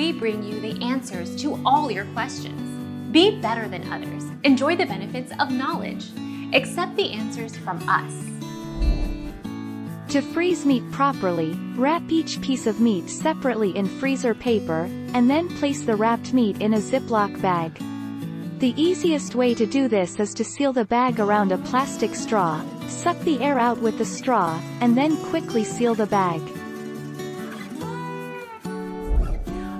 we bring you the answers to all your questions. Be better than others. Enjoy the benefits of knowledge. Accept the answers from us. To freeze meat properly, wrap each piece of meat separately in freezer paper, and then place the wrapped meat in a Ziploc bag. The easiest way to do this is to seal the bag around a plastic straw, suck the air out with the straw, and then quickly seal the bag.